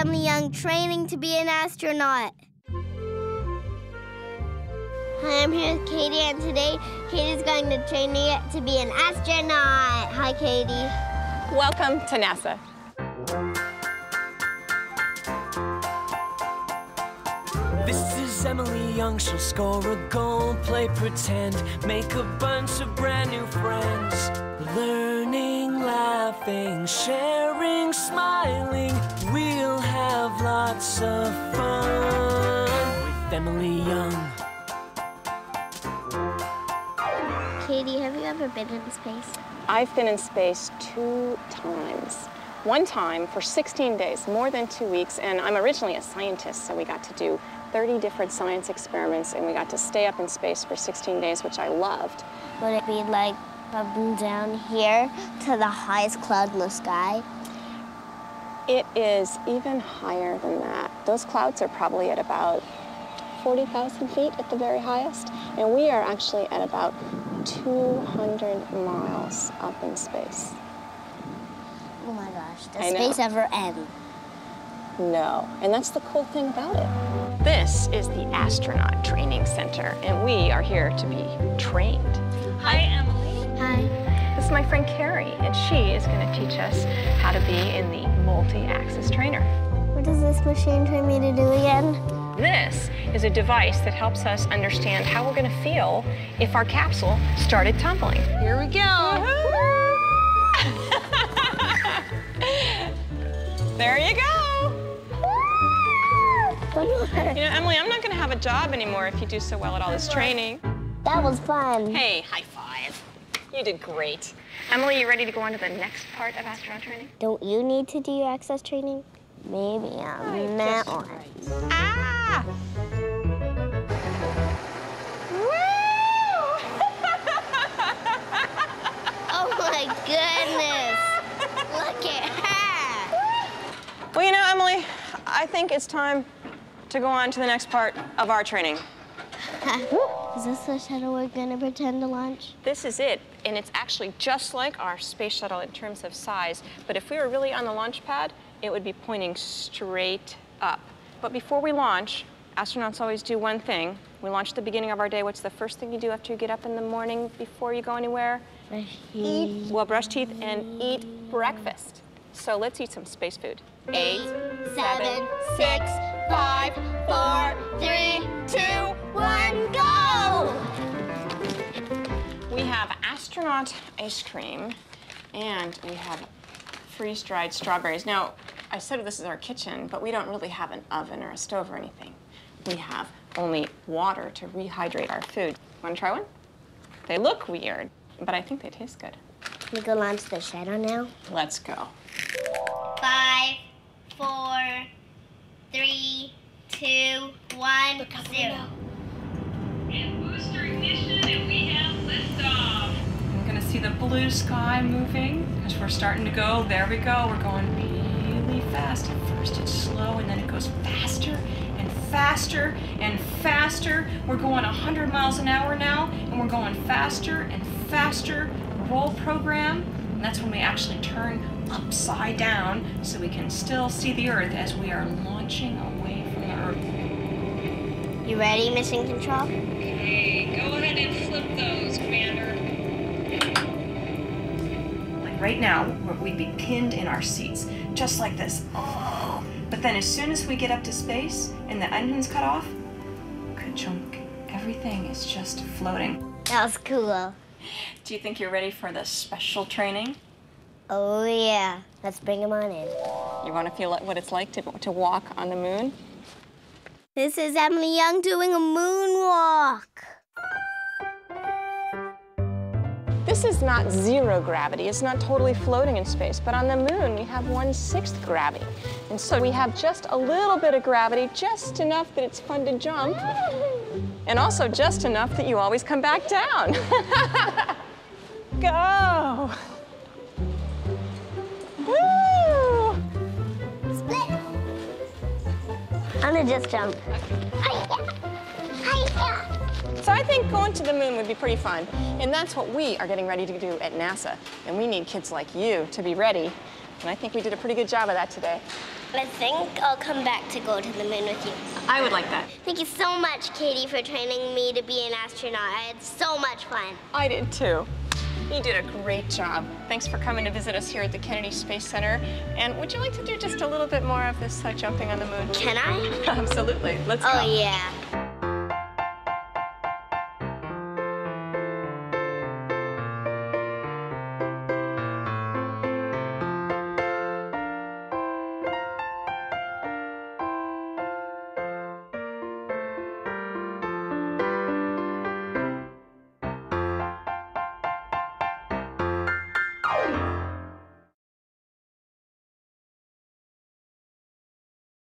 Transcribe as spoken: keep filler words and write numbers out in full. Emily Yeung training to be an astronaut. Hi, I'm here with Katie, and today Katie's going to train me to be an astronaut. Hi, Katie. Welcome to NASA. This is Emily Yeung. She'll score a goal, play pretend, make a bunch of brand new friends. Learning, laughing, sharing, smiling, we'll have lots of fun with Emily Yeung. Katie, have you ever been in space? I've been in space two times. One time for sixteen days, more than two weeks, and I'm originally a scientist, so we got to do thirty different science experiments, and we got to stay up in space for sixteen days, which I loved. Would it be like bumping down here to the highest cloud in the sky? It is even higher than that. Those clouds are probably at about forty thousand feet at the very highest, and we are actually at about two hundred miles up in space. Oh my gosh, does space ever end? No, and that's the cool thing about it. This is the Astronaut Training Center, and we are here to be trained. Hi, Emily. Hi. This is my friend Carrie, and she is going to teach us how to be in the multi-axis trainer. What does this machine train me to do again? This is a device that helps us understand how we're going to feel if our capsule started tumbling. Here we go. There you go. You know, Emily, I'm not going to have a job anymore if you do so well at all this training. That was fun. Hey, high five. You did great. Emily, you ready to go on to the next part of astronaut training? Don't you need to do your access training? Maybe on that one. Right. Ah! Woo! Oh my goodness! Look at her! Well, you know, Emily, I think it's time to go on to the next part of our training. Is this the shuttle we're gonna pretend to launch? This is it, and it's actually just like our space shuttle in terms of size, but if we were really on the launch pad, it would be pointing straight up. But before we launch, astronauts always do one thing. We launch at the beginning of our day. What's the first thing you do after you get up in the morning before you go anywhere? Brush teeth. Eat. Well, brush teeth and eat breakfast. So let's eat some space food. Eight, seven, six, five, four, three, two, one, go! We have astronaut ice cream, and we have freeze-dried strawberries. Now, I said this is our kitchen, but we don't really have an oven or a stove or anything. We have only water to rehydrate our food. Want to try one? They look weird, but I think they taste good. Can we go launch the shuttle now? Let's go. Five, four, three, two, one, look up zero. And booster ignition, and we have liftoff. I'm gonna see the blue sky moving. We're starting to go. There we go. We're going really fast. At first it's slow, and then it goes faster and faster and faster. We're going one hundred miles an hour now, and we're going faster and faster. Roll program, and that's when we actually turn upside down so we can still see the Earth as we are launching away from the Earth. You ready, mission control? Okay, go ahead and flip those, Commander. Right now, we'd be pinned in our seats, just like this. Oh. But then as soon as we get up to space and the engines cut off, ka-chunk, everything is just floating. That was cool. Do you think you're ready for the special training? Oh, yeah. Let's bring them on in. You want to feel what it's like to, to walk on the moon? This is Emily Yeung doing a moonwalk. This is not zero gravity. It's not totally floating in space, but on the moon, we have one-sixth gravity. And so we have just a little bit of gravity, just enough that it's fun to jump, and also just enough that you always come back down. Go! Woo! Split! I'm gonna just jump. Hi-ya! So I think going to the moon would be pretty fun, and that's what we are getting ready to do at NASA. And we need kids like you to be ready And I think we did a pretty good job of that today. I think I'll come back to go to the moon with you. I would like that. Thank you so much, Katie, for training me to be an astronaut. I had so much fun. I did too. You did a great job. Thanks for coming to visit us here at the Kennedy Space Center. And would you like to do just a little bit more of this uh, jumping on the moon? Can I? Absolutely. Let's go. Oh, yeah.